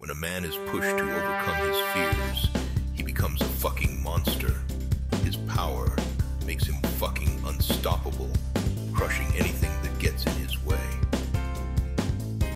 When a man is pushed to overcome his fears, he becomes a fucking monster. His power makes him fucking unstoppable, crushing any